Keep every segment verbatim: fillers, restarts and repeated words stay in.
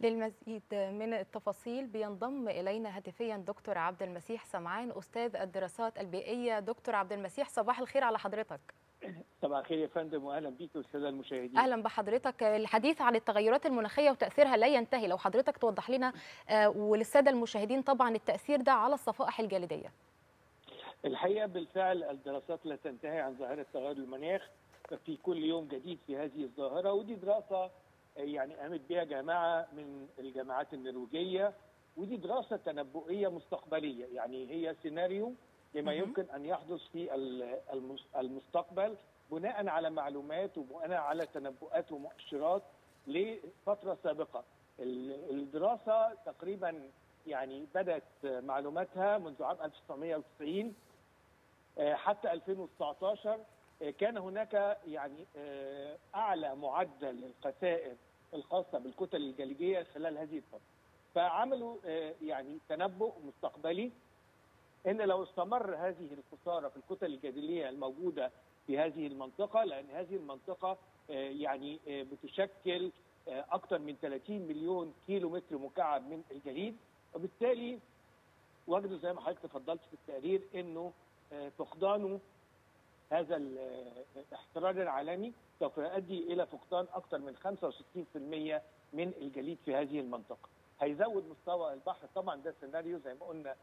للمزيد من التفاصيل بينضم إلينا هاتفيا دكتور عبد المسيح سمعان، أستاذ الدراسات البيئية. دكتور عبد المسيح، صباح الخير على حضرتك. صباح الخير يا فندم، واهلا بيك والساده المشاهدين. اهلا بحضرتك. الحديث عن التغيرات المناخيه وتاثيرها لا ينتهي، لو حضرتك توضح لنا وللساده المشاهدين طبعا التاثير ده على الصفائح الجليديه. الحقيقه بالفعل الدراسات لا تنتهي عن ظاهره تغير المناخ، في كل يوم جديد في هذه الظاهره. ودي دراسه يعني قامت بها جماعه من الجامعات النرويجيه، ودي دراسه تنبؤيه مستقبليه، يعني هي سيناريو لما يمكن أن يحدث في المستقبل بناء على معلومات وبناء على تنبؤات ومؤشرات لفترة سابقة. الدراسة تقريبا يعني بدأت معلوماتها منذ عام ألف وتسعمائة وتسعين حتى ألفين وتسعة عشر. كان هناك يعني أعلى معدل للخسائر الخاصة بالكتل الجليدية خلال هذه الفترة، فعملوا يعني تنبؤ مستقبلي إن لو استمر هذه الخسارة في الكتل الجليدية الموجودة في هذه المنطقة، لأن هذه المنطقة يعني بتشكل أكثر من ثلاثين مليون كيلو متر مكعب من الجليد، وبالتالي وجدوا زي ما حضرتك تفضلت في التقرير إنه فقدانه هذا الاحتراج العالمي سوف يؤدي إلى فقدان أكثر من خمسة وستين بالمئة من الجليد في هذه المنطقة. هيزود مستوى البحر طبعا، ده سيناريو زي ما قلنا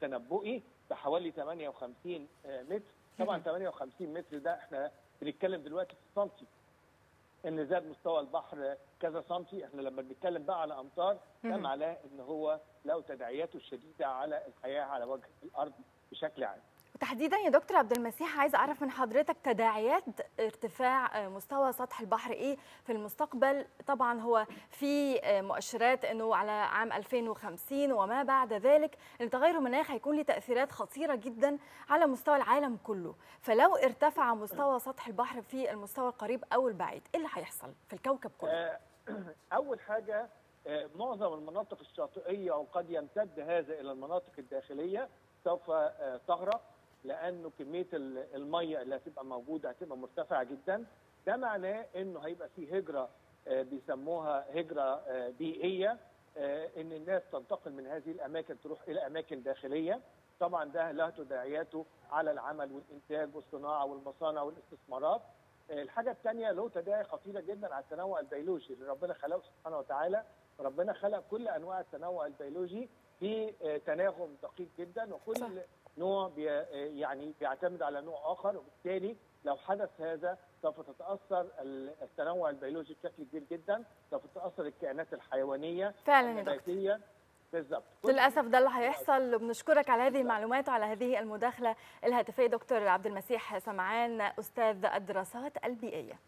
تنبؤي بحوالي ثمانية وخمسين متر، طبعا ثمانية وخمسين متر ده احنا بنتكلم دلوقتي في سنتي، ان زاد مستوى البحر كذا سنتي. احنا لما بنتكلم بقى على امطار ده معناه ان هو له تداعياته الشديده على الحياه على وجه الارض بشكل عام. وتحديدا يا دكتور عبد المسيح، عايز اعرف من حضرتك تداعيات ارتفاع مستوى سطح البحر ايه في المستقبل. طبعا هو في مؤشرات انه على عام ألفين وخمسين وما بعد ذلك ان تغير المناخ هيكون له تاثيرات خطيره جدا على مستوى العالم كله، فلو ارتفع مستوى سطح البحر في المستوى القريب او البعيد ايه اللي هيحصل في الكوكب كله؟ اول حاجه معظم المناطق الشاطئيه وقد يمتد هذا الى المناطق الداخليه سوف تغرق، لانه كميه الميه اللي هتبقى موجوده هتبقى مرتفعه جدا. ده معناه انه هيبقى في هجره بيسموها هجره بيئيه، ان الناس تنتقل من هذه الاماكن تروح الى اماكن داخليه. طبعا ده له تداعياته على العمل والانتاج والصناعه والمصانع والاستثمارات. الحاجه الثانيه له تداعي خطيره جدا على التنوع البيولوجي اللي ربنا خلقه سبحانه وتعالى. ربنا خلق كل انواع التنوع البيولوجي في تناغم دقيق جدا، وكل نوع بي يعني بيعتمد على نوع اخر، وبالتالي لو حدث هذا سوف تتاثر التنوع البيولوجي بشكل كبير جدا، سوف تتاثر الكائنات الحيوانيه والنباتيه. بالظبط، للاسف ده اللي هيحصل. بنشكرك على هذه المعلومات وعلى هذه المداخله الهاتفيه دكتور عبد المسيح سمعان، استاذ الدراسات البيئيه.